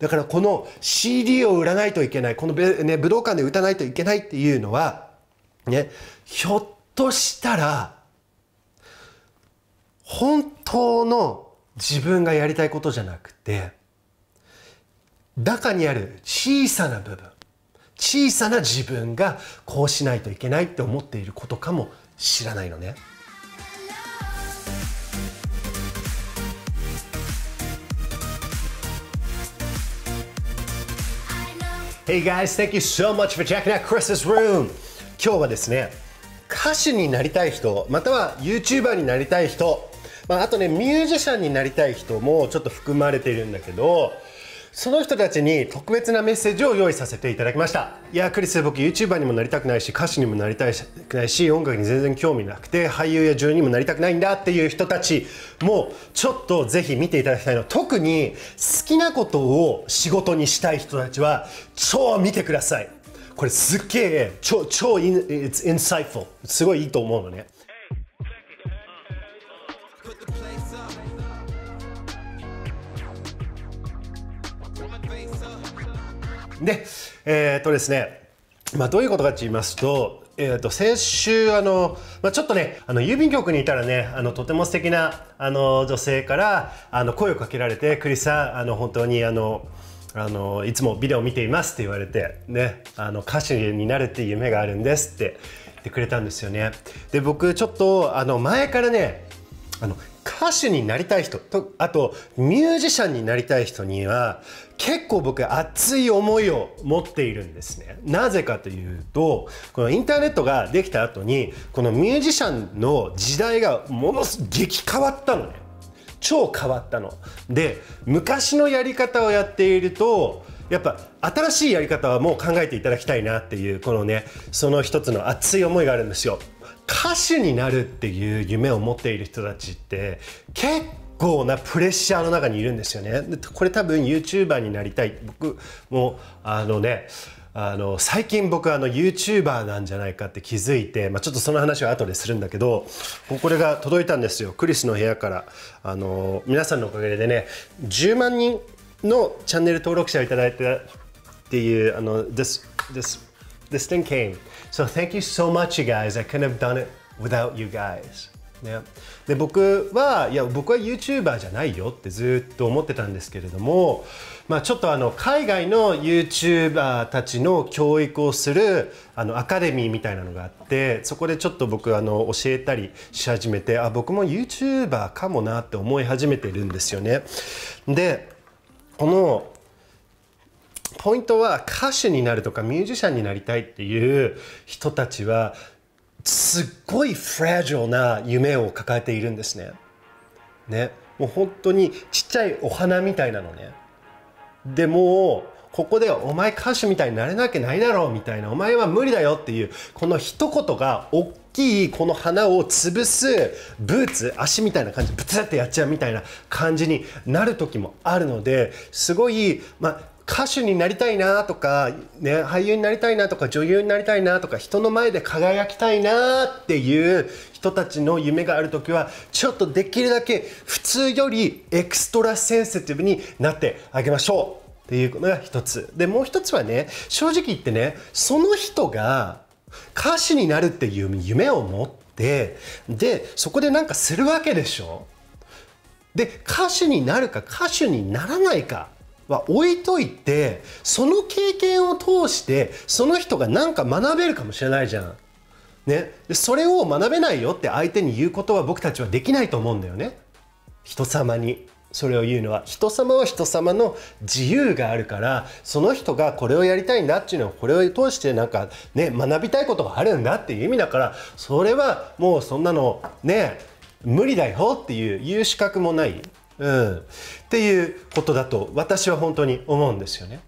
だからこの CD を売らないといけない、このね、武道館で打たないといけないっていうのは、ね、ひょっとしたら、本当の自分がやりたいことじゃなくて、中にある小さな部分、小さな自分がこうしないといけないって思っていることかもしれないのね。Hey guys, thank you so much for checking out Chris's room. 今日はですね、歌手になりたい人、または YouTuber になりたい人、あとね、ミュージシャンになりたい人もちょっと含まれているんだけど、その人たちに特別なメッセージを用意させていただきました。いや、クリス、僕 YouTuber にもなりたくないし、歌手にもなりたくないし、音楽に全然興味なくて、俳優や女優にもなりたくないんだっていう人たちも、ちょっとぜひ見ていただきたいの。特に好きなことを仕事にしたい人たちは、超見てください。これすっげえ、超insightful。すごいいいと思うのね。で、ですね、どういうことかと言いますと、先週、ちょっとね、郵便局にいたらね、とても素敵な、女性から、声をかけられて、クリスさん、本当に、いつもビデオ見ていますって言われて、ね、歌手になるっていう夢があるんですって言ってくれたんですよね。で、僕、ちょっと、前からね、歌手になりたい人と、あとミュージシャンになりたい人には結構僕熱い思いを持っているんですね。なぜかというと、このインターネットができた後にこのミュージシャンの時代がものすごく激変わったのね。超変わったの。で、昔のやり方をやっているとやっぱ新しいやり方はもう考えていただきたいなっていう、このね、その一つの熱い思いがあるんですよ。歌手になるっていう夢を持っている人たちって結構なプレッシャーの中にいるんですよね。これ多分 YouTuber になりたい、僕も最近僕YouTuber なんじゃないかって気づいて、ちょっとその話は後でするんだけど、これが届いたんですよ、クリスの部屋から。皆さんのおかげでね、10万人のチャンネル登録者をいただいてっていう、this thing came. So thank you so much, you guys. I couldn't have done it without you guys. ね。で、僕は YouTuber じゃないよってずっと思ってたんですけれども、ちょっと海外の YouTuber たちの教育をするアカデミーみたいなのがあって、そこでちょっと僕教えたりし始めて、僕も YouTuber かもなって思い始めてるんですよね。で、このポイントは、歌手になるとかミュージシャンになりたいっていう人たちはすっごいフラジルな夢を抱えているんですね。もう本当にちっちゃいお花みたいなのね。でもここでお前歌手みたいになれなきゃないだろうみたいな、お前は無理だよっていう、この一言が大きいこの花を潰すブーツ、足みたいな感じでブツってやっちゃうみたいな感じになる時もあるので、すごい歌手になりたいなとか、ね、俳優になりたいなとか、女優になりたいなとか、人の前で輝きたいなっていう人たちの夢がある時は、ちょっとできるだけ普通よりエクストラセンシティブになってあげましょうっていうのが一つで、もう一つはね、正直言ってね、その人が歌手になるっていう夢を持って、でそこでなんかするわけでしょ。で、歌手になるか歌手にならないかは置いといて、その経験を通してその人が何か学べるかもしれないじゃん、ね、でそれを学べないよって相手に言うことは僕たちはできないと思うんだよね。人様にそれを言うのは、人様は人様の自由があるから、その人がこれをやりたいんだっていうのは、これを通してなんかね、学びたいことがあるんだっていう意味だから、それはもうそんなのね、無理だよっていう言う資格もない。っていうことだと私は本当に思うんですよね。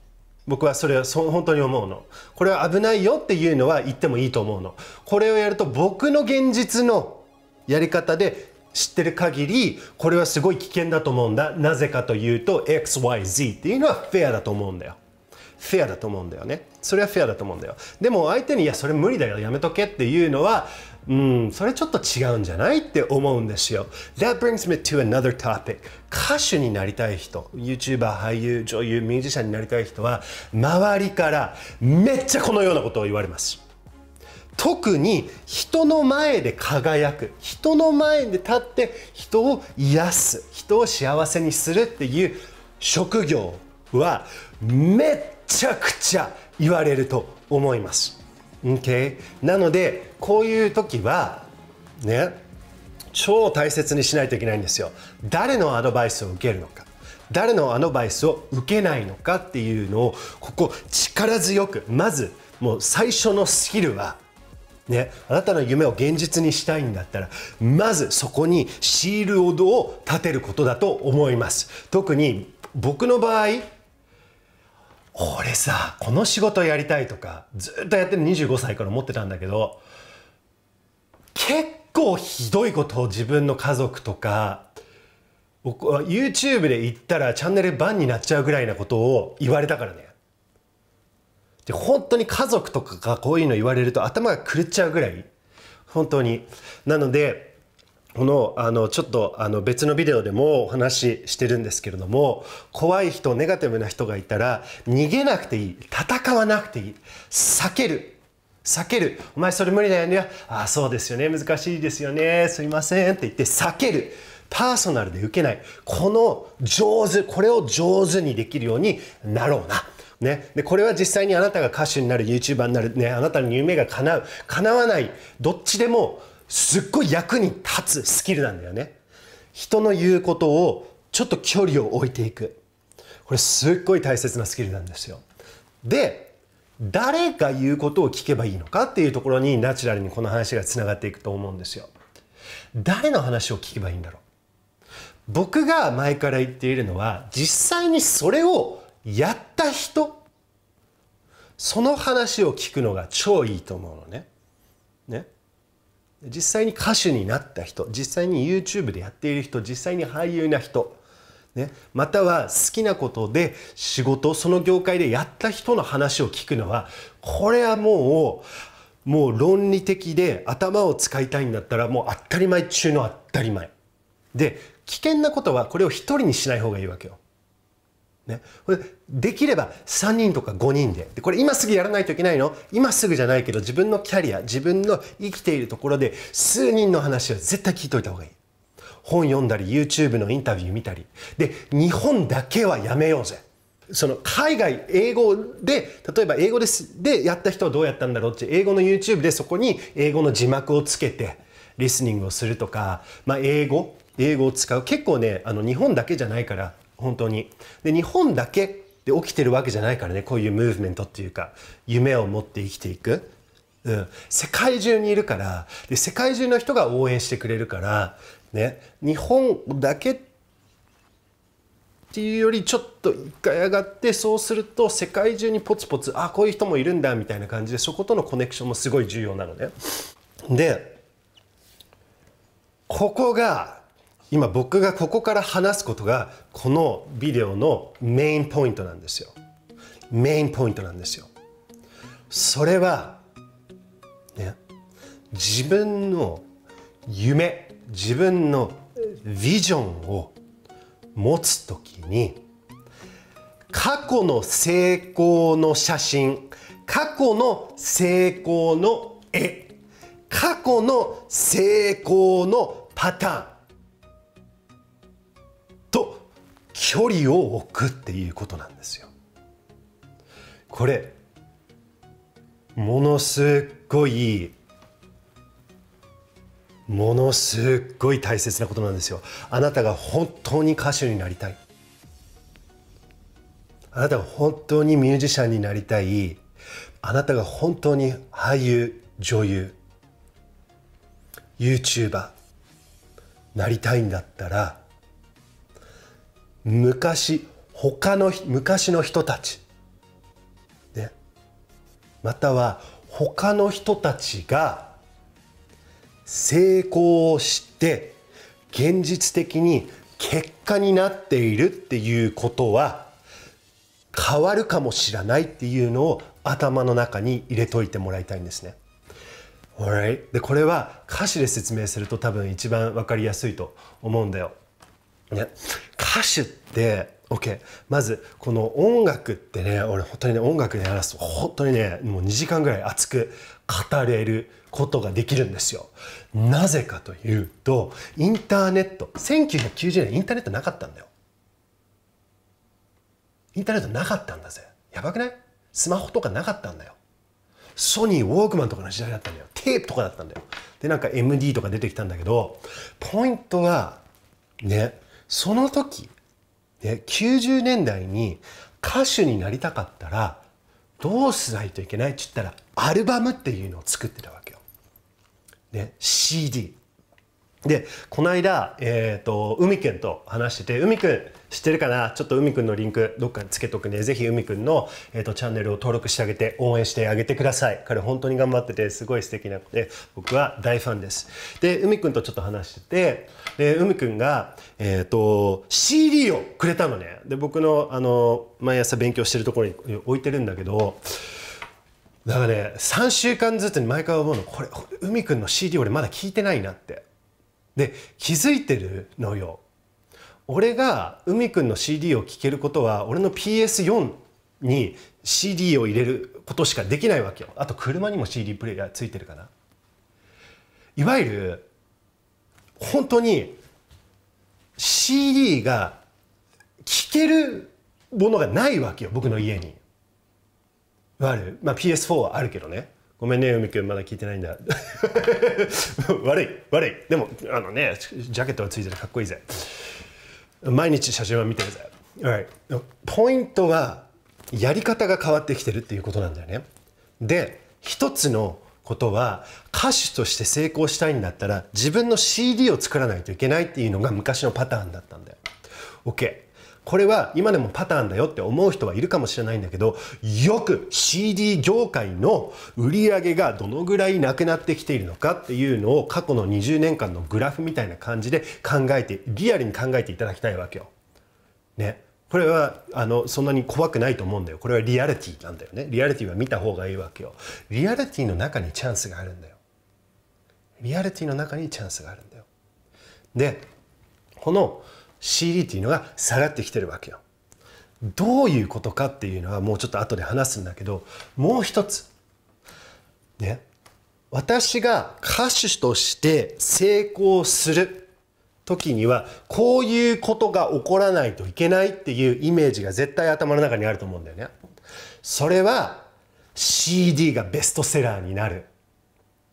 僕はそれは本当に思うの。これは危ないよっていうのは言ってもいいと思うの。これをやると僕の現実のやり方で知ってる限り、これはすごい危険だと思うんだ。なぜかというと XYZ っていうのはフェアだと思うんだよ。フェアだと思うんだよね。それはフェアだと思うんだよ。でも相手に「いやそれ無理だよ、やめとけ」っていうのはそれちょっと違うんじゃないって思うんですよ。That brings me to another topic. 歌手になりたい人、YouTuber、俳優、女優、ミュージシャンになりたい人は、周りからめっちゃこのようなことを言われます。特に人の前で輝く、人の前で立って人を癒す、人を幸せにするっていう職業はめっちゃくちゃ言われると思います。Okay? なのでこういう時はね、超大切にしないといけないんですよ。誰のアドバイスを受けるのか、誰のアドバイスを受けないのかっていうのを、ここ力強く、まずもう最初のスキルはね、あなたの夢を現実にしたいんだったら、まずそこにシールドを立てることだと思います。特に僕の場合、俺さこの仕事やりたいとかずっとやってる、25歳から思ってたんだけど、結構ひどいことを自分の家族とか、僕は YouTube で言ったらチャンネルバンになっちゃうぐらいなことを言われたからね。で本当に家族とかがこういうの言われると頭が狂っちゃうぐらい、本当に。なのでこのちょっと別のビデオでもお話ししてるんですけれども、怖い人、ネガティブな人がいたら逃げなくていい、戦わなくていい、避ける、避ける。お前それ無理だよね、ああそうですよね、難しいですよね、すいませんって言って避ける。パーソナルで受けない、この上手、これを上手にできるようになろうな。ね、でこれは実際にあなたが歌手になる、 YouTuber になる、ね、あなたの夢が叶う叶わない、どっちでもすっごい役に立つスキルなんだよね。人の言うことをちょっと距離を置いていく、これすっごい大切なスキルなんですよ。で誰が言うことを聞けばいいのかっていうところに、ナチュラルにこの話がつながっていくと思うんですよ。誰の話を聞けばいいんだろう。僕が前から言っているのは、実際にそれをやった人、その話を聞くのが超いいと思うのね。実際に歌手になった人、実際に YouTube でやっている人、実際に俳優な人、または好きなことで仕事、その業界でやった人の話を聞くのは、これはもう論理的で頭を使いたいんだったら、もう当たり前中の当たり前。で、危険なことはこれを一人にしない方がいいわけよ。ね、これできれば3人とか5人 でこれ今すぐやらないといけないの、今すぐじゃないけど、自分のキャリア、自分の生きているところで数人の話は絶対聞いといた方がいい。本読んだり YouTube のインタビュー見たりで、日本だけはやめようぜ。その海外、英語で、例えば英語でやった人はどうやったんだろうって、英語の YouTube でそこに英語の字幕をつけてリスニングをするとか、まあ、英語を使う。結構ね、日本だけじゃないから、本当に。で、日本だけで起きてるわけじゃないからね、こういうムーブメントっていうか、夢を持って生きていく、世界中にいるから。で、世界中の人が応援してくれるからね、日本だけっていうよりちょっと一回上がって、そうすると世界中にポツポツ、あ、こういう人もいるんだみたいな感じで、そことのコネクションもすごい重要なのね。でここが今、僕がここから話すことが、このビデオのメインポイントなんですよ。メインポイントなんですよ。それは、ね、自分の夢、自分のビジョンを持つときに、過去の成功の写真、過去の成功の絵、過去の成功のパターン、距離を置くっていうことなんですよ。これものすっごい、ものすっごい大切なことなんですよ。あなたが本当に歌手になりたい、あなたが本当にミュージシャンになりたい、あなたが本当に俳優、女優、 YouTuber なりたいんだったら、昔の人たち、ね、または他の人たちが成功して現実的に結果になっているっていうことは変わるかもしれないっていうのを頭の中に入れといてもらいたいんですね。Alright? でこれは歌詞で説明すると多分一番分かりやすいと思うんだよ。ね、歌手って、OK、まずこの音楽ってね、俺本当にね、音楽で話すと本当にね、もう2時間ぐらい熱く語れることができるんですよ。なぜかというと、インターネット、1990年インターネットなかったんだよ。インターネットなかったんだぜ。やばくない？スマホとかなかったんだよ。ソニー、ウォークマンとかの時代だったんだよ。テープとかだったんだよ。で、なんか MD とか出てきたんだけど、ポイントは、ね、その時、ね、90年代に歌手になりたかったら、どうしないといけないって言ったら、アルバムっていうのを作ってたわけよ。ね、CD。で、この間、海くんと話してて、海くん、知ってるかな？ちょっと海くんのリンクどっかにつけとくね。ぜひ海くんの、チャンネルを登録してあげて、応援してあげてください。彼本当に頑張ってて、すごい素敵なので、僕は大ファンです。で、海くんとちょっと話してて、で、海くんが、CD をくれたのね。で、僕の、毎朝勉強してるところに置いてるんだけど、だからね、3週間ずつに毎回思うの、これ、海くんの CD 俺まだ聞いてないなって。で、気づいてるのよ。俺が海くんの CD を聴けることは俺の PS4 に CD を入れることしかできないわけよ。あと車にも CD プレイヤーついてるかな。いわゆる本当に CD が聴けるものがないわけよ、僕の家に。悪い、まあ、PS4 はあるけどね。ごめんね、海くん、まだ聞いてないんだ。悪い、悪い。でも、ね、ジャケットがついててかっこいいぜ。毎日写真は見てるぜ。Right. ポイントは、やり方が変わってきてるっていうことなんだよね。で、一つのことは、歌手として成功したいんだったら、自分の CD を作らないといけないっていうのが昔のパターンだったんだよ。OK。これは今でもパターンだよって思う人はいるかもしれないんだけど、よく CD 業界の売り上げがどのぐらいなくなってきているのかっていうのを過去の20年間のグラフみたいな感じで考えて、リアルに考えていただきたいわけよ。ね。これは、そんなに怖くないと思うんだよ。これはリアリティなんだよね。リアリティは見た方がいいわけよ。リアリティの中にチャンスがあるんだよ。リアリティの中にチャンスがあるんだよ。で、この、CD っていうのが下がってきてるわけよ。どういうことかっていうのはもうちょっと後で話すんだけど、もう一つね、私が歌手として成功する時にはこういうことが起こらないといけないっていうイメージが絶対頭の中にあると思うんだよね。それは CD がベストセラーになる、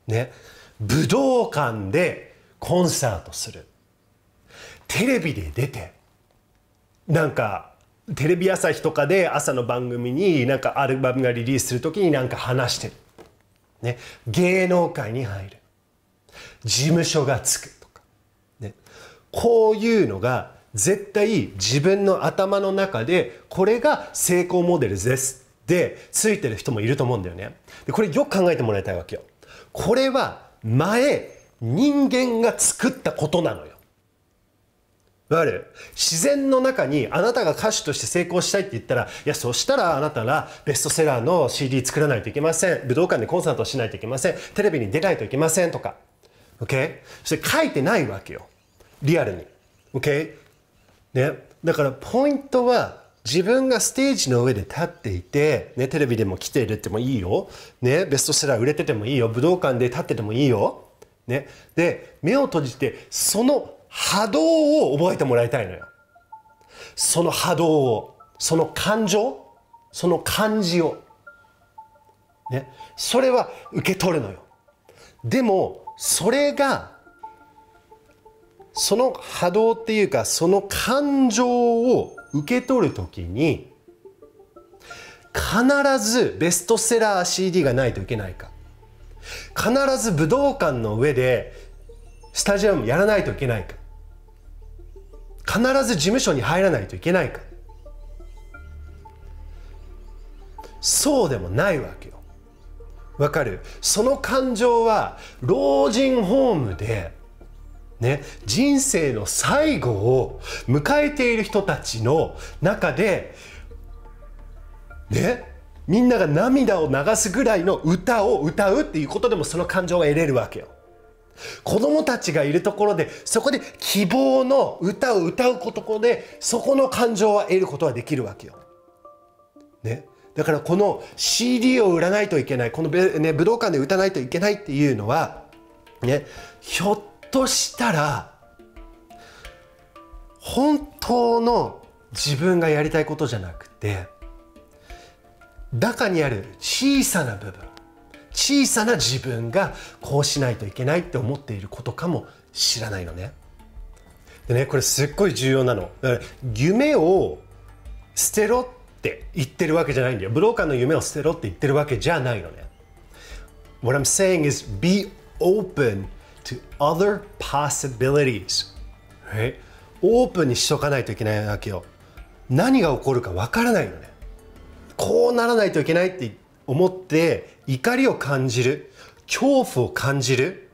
ね、武道館でコンサートする、テレビで出て、なんかテレビ朝日とかで朝の番組になんかアルバムがリリースする時になんか話してる、ね、芸能界に入る、事務所がつくとか、ね、こういうのが絶対自分の頭の中でこれが成功モデルですでついてる人もいると思うんだよね。でこれよく考えてもらいたいわけよ。これは前人間が作ったことなのよ。自然の中にあなたが歌手として成功したいって言ったら、いや、そしたらあなたがベストセラーの CD 作らないといけません。武道館でコンサートしないといけません。テレビに出ないといけませんとか。OK? そして書いてないわけよ。リアルに。OK? ね。だからポイントは自分がステージの上で立っていて、ね、テレビでも来ているってもいいよ。ね。ベストセラー売れててもいいよ。武道館で立っててもいいよ。ね。で、目を閉じて、その波動を覚えてもらいたいのよ。その波動を、その感情、その感じを。ね。それは受け取るのよ。でも、それが、その波動っていうか、その感情を受け取るときに、必ずベストセラー CD がないといけないか。必ず武道館の上で、スタジアムやらないといけないか。必ず事務所に入らないといけないか。そうでもないわけよ。わかる？その感情は老人ホームで、ね、人生の最後を迎えている人たちの中で、ね、みんなが涙を流すぐらいの歌を歌うっていうことでもその感情が得れるわけよ。子供たちがいるところで、そこで希望の歌を歌うことで、そこの感情は得ることはできるわけよ。ね、だからこの CD を売らないといけない、この、ね、武道館で歌わないといけないっていうのは、ね、ひょっとしたら本当の自分がやりたいことじゃなくて、中にある小さな部分、小さな自分がこうしないといけないって思っていることかもしれないのね。でね、これすっごい重要なの。だから夢を捨てろって言ってるわけじゃないんだよ。武道館の夢を捨てろって言ってるわけじゃないのね。What I'm saying is be open to other possibilities、right? オープンにしとかないといけないわけよ。何が起こるかわからないのね。こうならないといけないって思って怒りを感じる、恐怖を感じるっ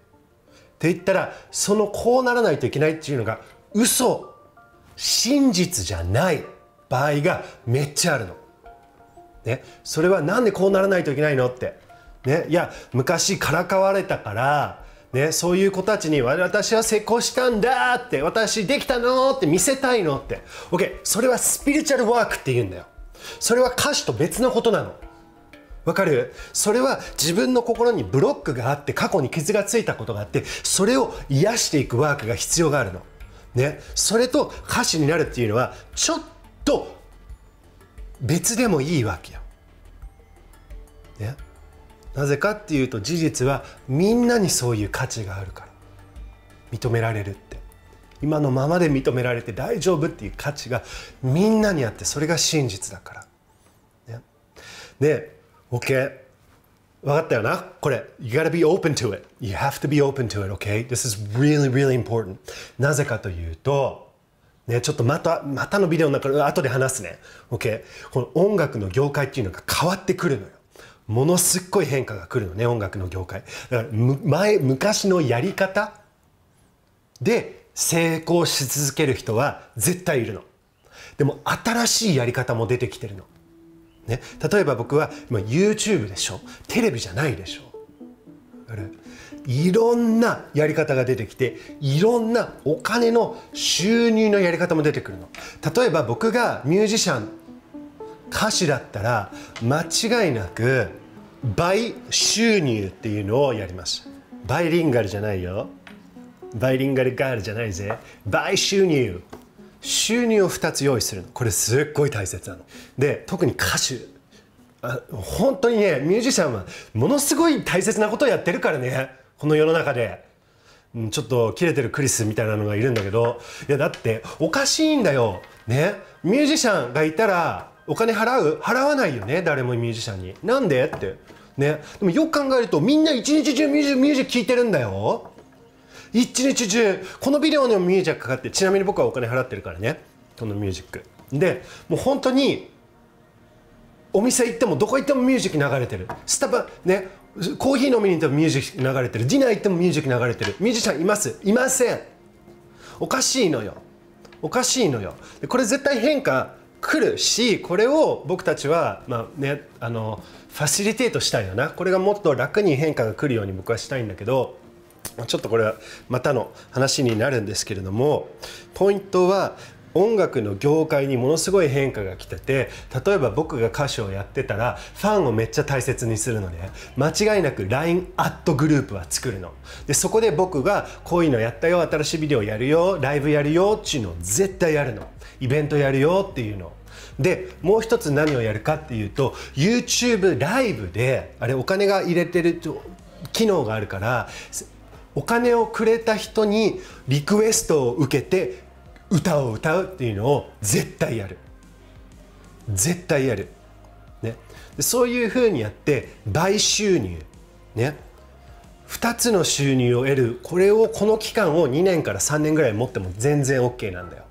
て言ったら、そのこうならないといけないっていうのが嘘、真実じゃない場合がめっちゃあるの。ね、それはなんでこうならないといけないのって、ね、いや昔からかわれたから、ね、そういう子たちに私は成功したんだって、私できたのって見せたいのって、OK、それはスピリチュアルワークって言うんだよ。それは歌詞と別のことなの。わかる？それは自分の心にブロックがあって、過去に傷がついたことがあって、それを癒していくワークが必要があるの、ね、それと歌詞になるっていうのはちょっと別でもいいわけよ、ね、なぜかっていうと、事実はみんなにそういう価値があるから、認められるって、今のままで認められて大丈夫っていう価値がみんなにあって、それが真実だから。ね。で、OK。わかったよな？これ。You gotta be open to it. You have to be open to it, OK? This is really, really important. なぜかというと、ね、ちょっとまたのビデオの中で後で話すね。OK。この音楽の業界っていうのが変わってくるのよ。ものすっごい変化が来るのね、音楽の業界。だから昔のやり方で、成功し続ける人は絶対いるの。でも新しいやり方も出てきてるの、ね、例えば僕は今 YouTube でしょ、テレビじゃないでしょ、いろんなやり方が出てきて、いろんなお金の収入のやり方も出てくるの。例えば僕がミュージシャン、歌手だったら間違いなく倍収入っていうのをやります。バイリンガルじゃないよ、バイリンガルガールじゃないぜ。倍収入。収入を2つ用意するの。これすっごい大切なの。で、特に歌手。本当にね、ミュージシャンはものすごい大切なことをやってるからね。この世の中で。ちょっとキレてるクリスみたいなのがいるんだけど。いや、だっておかしいんだよ。ね。ミュージシャンがいたらお金払う？払わないよね。誰もミュージシャンに。なんでって。ね。でもよく考えると、みんな一日中ミュージック聴いてるんだよ。一日中このビデオのミュージックかかって、ちなみに僕はお金払ってるからね、このミュージックで。もう本当にお店行ってもどこ行ってもミュージック流れてる。スタバね、コーヒー飲みに行ってもミュージック流れてる。ディナー行ってもミュージック流れてる。ミュージシャンいます？いません。おかしいのよ、おかしいのよ。でこれ絶対変化来るし、これを僕たちは、まあね、ファシリテートしたいよな。これがもっと楽に変化が来るように僕はしたいんだけど、ちょっとこれはまたの話になるんですけれども、ポイントは音楽の業界にものすごい変化が来てて、例えば僕が歌手をやってたらファンをめっちゃ大切にするのね。間違いなく LINE アットグループは作るので、そこで僕がこういうのやったよ、新しいビデオやるよ、ライブやるよっていうのを絶対やるの。イベントやるよっていうので、もう一つ何をやるかっていうと、 YouTube ライブであれお金が入れてる機能があるから、お金をくれた人にリクエストを受けて歌を歌うっていうのを絶対やる。絶対やる。ね、でそういうふうにやって倍収入、ね、2つの収入を得る。これをこの期間を2年から3年ぐらい持っても全然 OK なんだよ。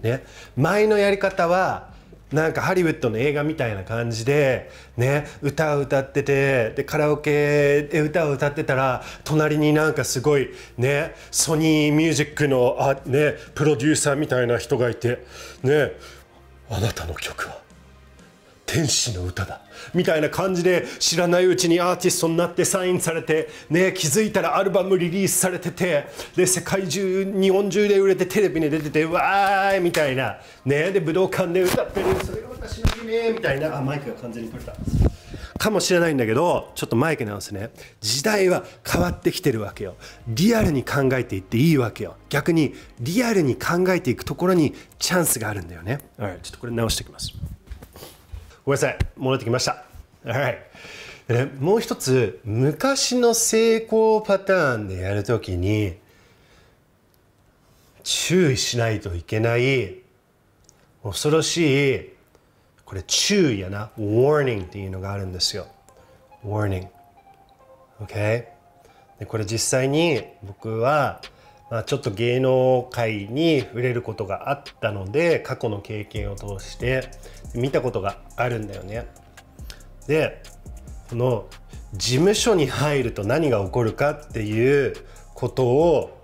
ね、前のやり方はなんかハリウッドの映画みたいな感じで、ね、歌を歌ってて、でカラオケで歌を歌ってたら隣になんかすごい、ね、ソニーミュージックのね、プロデューサーみたいな人がいて、ね、あなたの曲は天使の歌だみたいな感じで知らないうちにアーティストになってサインされて、ね、気づいたらアルバムリリースされてて、で世界中日本中で売れてテレビに出ててわーいみたいな、ね、で武道館で歌ってるそれが私の夢みたいな、あマイクが完全に取れたかもしれないんだけど、ちょっとマイクなんですね。時代は変わってきてるわけよ。リアルに考えていっていいわけよ。逆にリアルに考えていくところにチャンスがあるんだよね。Right. ちょっとこれ直しておきます。ごめんなさい、戻ってきました。Right. で、ね、もう一つ昔の成功パターンでやるときに注意しないといけない恐ろしい、これ注意やな、warning っていうのがあるんですよ。warning。OK? でこれ実際に僕は、まあ、ちょっと芸能界に触れることがあったので、過去の経験を通して見たことがあるんだよね。で、この事務所に入ると何が起こるかっていうことを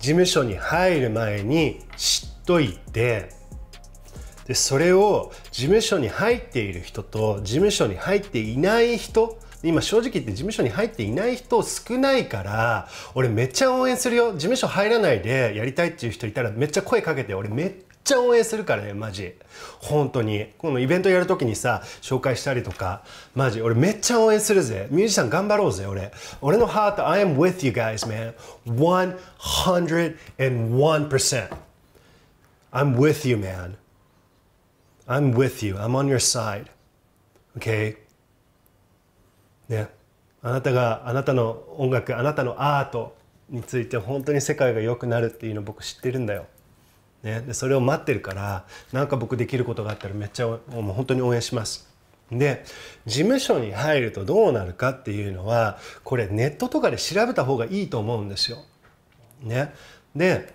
事務所に入る前に知っといて、でそれを事務所に入っている人と事務所に入っていない人、今正直言って事務所に入っていない人少ないから、俺めっちゃ応援するよ。事務所入らないでやりたいっていう人いたらめっちゃ声かけて、俺めっちゃ応援するからね。マジ本当にこのイベントやるときにさ紹介したりとか、マジ俺めっちゃ応援するぜ。ミュージシャン頑張ろうぜ。俺のハート I am with you guys man 101%. I'm with you man.I'm with you. I'm on your side. Okay? ね。あなたが、あなたの音楽、あなたのアートについて本当に世界が良くなるっていうの僕知ってるんだよ。ね。で、それを待ってるから、なんか僕できることがあったらめっちゃもう本当に応援します。で、事務所に入るとどうなるかっていうのは、これネットとかで調べた方がいいと思うんですよ。ね。で、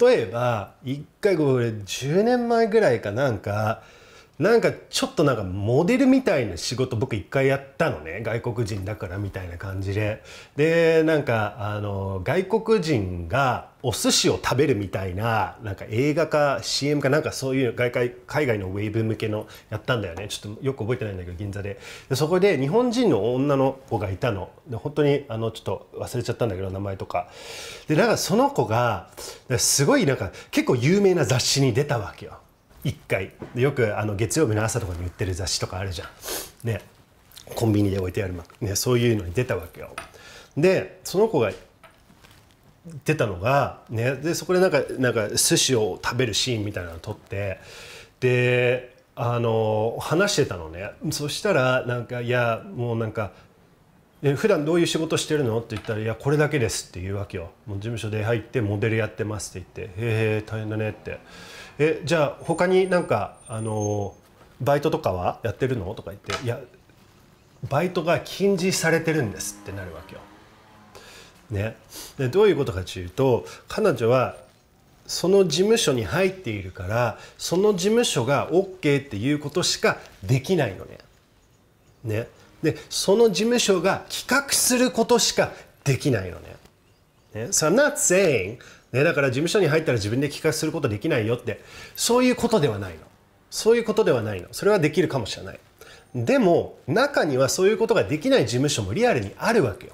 例えば一回これ10年前ぐらいかなんかちょっとなんかモデルみたいな仕事僕一回やったのね。外国人だからみたいな感じで、でなんか外国人がお寿司を食べるみたいな、なんか映画か CM かなんかそういう海外のウェーブ向けのやったんだよね。ちょっとよく覚えてないんだけど銀座で、でそこで日本人の女の子がいたので、本当にちょっと忘れちゃったんだけど名前とかで、なんかその子がすごいなんか結構有名な雑誌に出たわけよ。1回でよく月曜日の朝とかに売ってる雑誌とかあるじゃん、ね、コンビニで置いてある、ね、そういうのに出たわけよ。でその子が出たのが、ね、でそこでなんか寿司を食べるシーンみたいなのを撮って、で話してたのね。そしたらなんか「いやもうなんか普段どういう仕事してるの?」って言ったら「いやこれだけです」って言うわけよ。「もう事務所で入ってモデルやってます」って言って「へえ大変だね」って。えじゃあ他になんかバイトとかはやってるの?」とか言って「いやバイトが禁止されてるんです」ってなるわけよ。ね、でどういうことかというと、彼女はその事務所に入っているから、その事務所が OK っていうことしかできないのね。ねでその事務所が企画することしかできないのね。ね So I'm not sayingね、だから事務所に入ったら自分で企画することできないよって、そういうことではないの。そういうことではないの。それはできるかもしれない。でも中にはそういうことができない事務所もリアルにあるわけよ、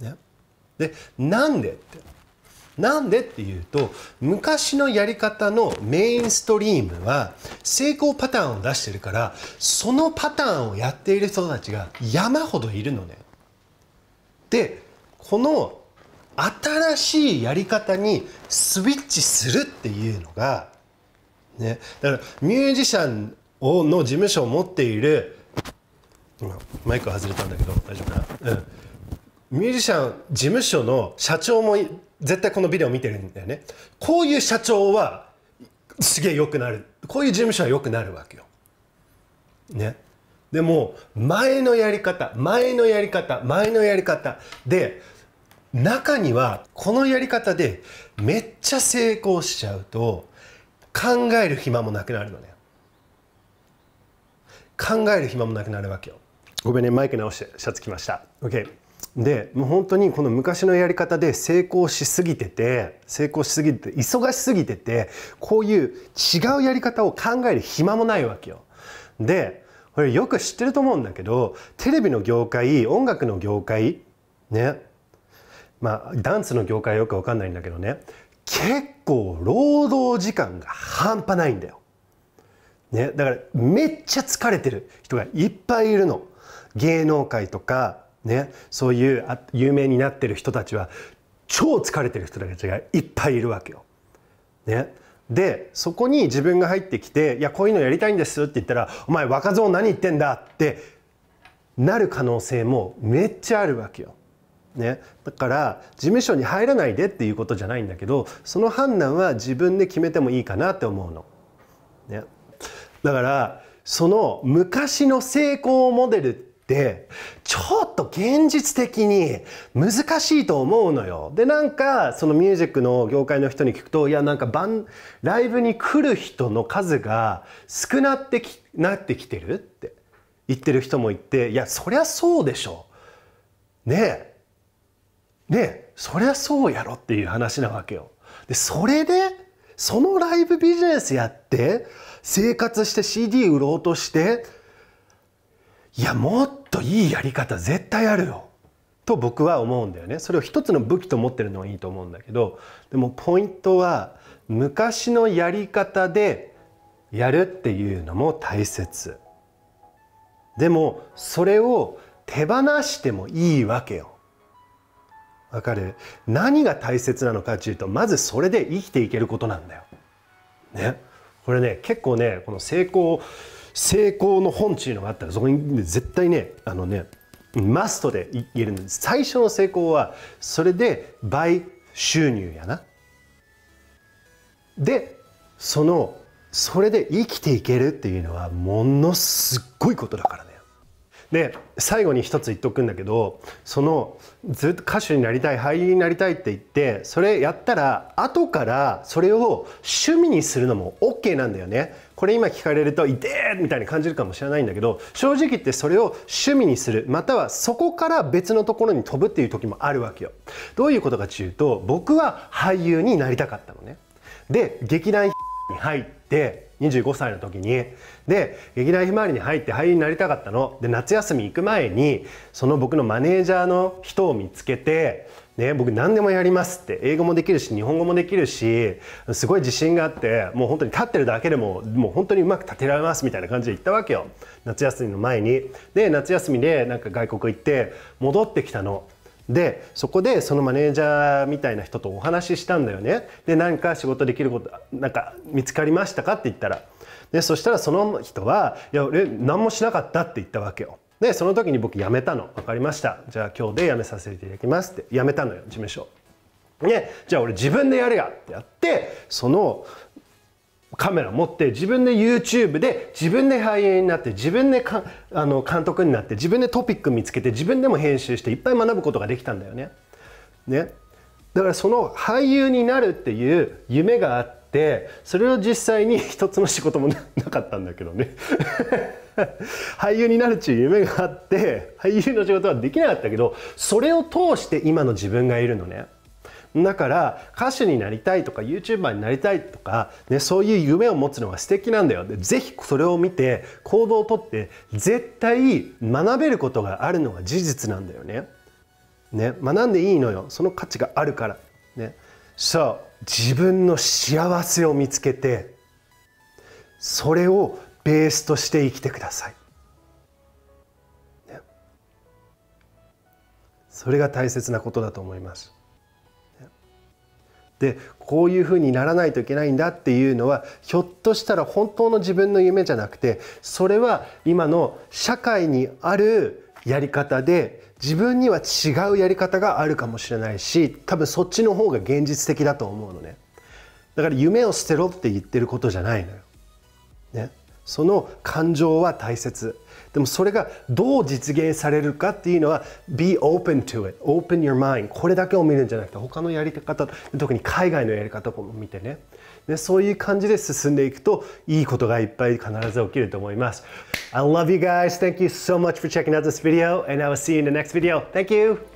ね、でなんでっていうと、昔のやり方のメインストリームは成功パターンを出してるから、そのパターンをやっている人たちが山ほどいるのね。でこの新しいやり方にスイッチするっていうのが、ね、だからミュージシャンの事務所を持っている、マイク外れたんだけど大丈夫かな、うん、ミュージシャン事務所の社長も絶対このビデオ見てるんだよね。こういう社長はすげえ良くなる、こういう事務所は良くなるわけよ。ねでも前のやり方で中にはこのやり方でめっちゃ成功しちゃうと考える暇もなくなるのね。考える暇もなくなるわけよ。ごめんねマイク直してシャツ着ました。OK。でもう本当にこの昔のやり方で成功しすぎてて忙しすぎてて、こういう違うやり方を考える暇もないわけよ。で、これよく知ってると思うんだけど、テレビの業界、音楽の業界ね、まあダンスの業界はよくわかんないんだけどね、結構労働時間が半端ないんだよ。ね、だからめっちゃ疲れてる人がいっぱいいるの。芸能界とかね、そういう有名になってる人たちは超疲れてる人たちがいっぱいいるわけよ。ね、でそこに自分が入ってきて「いやこういうのやりたいんです」って言ったら「お前若造何言ってんだ」ってなる可能性もめっちゃあるわけよ。ね、だから事務所に入らないでっていうことじゃないんだけど、その判断は自分で決めてもいいかなって思うの。ね、だからその昔の成功モデルってちょっと現実的に難しいと思うのよ。でなんかそのミュージックの業界の人に聞くと、いやなんかライブに来る人の数が少なってきてるって言ってる人もいて、いやそりゃそうでしょねえねえそりゃそうやろっていう話なわけよ。でそれでそのライブビジネスやって生活して CD 売ろうとして、いやもっといいやり方絶対あるよと僕は思うんだよね。それを一つの武器と思ってるのはいいと思うんだけど、でもポイントは昔のやり方でやるっていうのも大切。でもそれを手放してもいいわけよ。わかる？何が大切なのかというと、まずそれで生きていけることなんだよ。ね、これね結構ね、この成功の本っていうのがあったらそこに絶対ねマストで言えるんです。最初の成功はそれで倍収入やな。でそれで生きていけるっていうのはものすっごいことだからね。で最後に一つ言っとくんだけど、ずっと歌手になりたい、俳優になりたいって言ってそれやったら後からそれを趣味にするのも OK なんだよね。これ今聞かれると「いてー!」みたいに感じるかもしれないんだけど、正直言ってそれを趣味にする、またはそこから別のところに飛ぶっていう時もあるわけよ。どういうことかというと、僕は俳優になりたかったのね。で劇団に入って25歳の時に、で劇団ひまわりに入って俳優になりたかったので、夏休み行く前にその僕のマネージャーの人を見つけて、ね、僕何でもやりますって、英語もできるし日本語もできるしすごい自信があって、もう本当に立ってるだけでもう本当にうまく立てられますみたいな感じで行ったわけよ、夏休みの前に。で夏休みでなんか外国行って戻ってきたの。でそこでそのマネージャーみたいな人とお話ししたんだよね。で何か仕事できることなんか見つかりましたかって言ったら、でそしたらその人は「いや俺何もしなかった」って言ったわけよ。でその時に僕辞めたの。分かりました、じゃあ今日で辞めさせていただきますって辞めたのよ、事務所。でじゃあ俺自分でやるやってやって、そのカメラ持って自分で YouTube で自分で俳優になって、自分で監督になって、自分でトピック見つけて、自分でも編集していっぱい学ぶことができたんだよね。ね、だからその俳優になるっていう夢があって、それを実際に一つの仕事もなかったんだけどね俳優になるっていう夢があって俳優の仕事はできなかったけど、それを通して今の自分がいるのね。だから歌手になりたいとか YouTuber になりたいとか、ね、そういう夢を持つのが素敵なんだよ。でぜひそれを見て行動をとって、絶対学べることがあるのが事実なんだよね。ね、学んでいいのよ、その価値があるから。ね、そう、自分の幸せを見つけてそれをベースとして生きてください。ね、それが大切なことだと思います。でこういうふうにならないといけないんだっていうのは、ひょっとしたら本当の自分の夢じゃなくて、それは今の社会にあるやり方で自分には違うやり方があるかもしれないし、多分そっちの方が現実的だと思うのね。だから夢を捨てろって言ってることじゃないのよ。ね、その感情は大切。でもそれがどう実現されるかっていうのは Be open to it. Open your mind. これだけを見るんじゃなくて他のやり方、特に海外のやり方も見てね。でそういう感じで進んでいくといいことがいっぱい必ず起きると思います。I love you guys. Thank you so much for checking out this video. And I will see you in the next video. Thank you.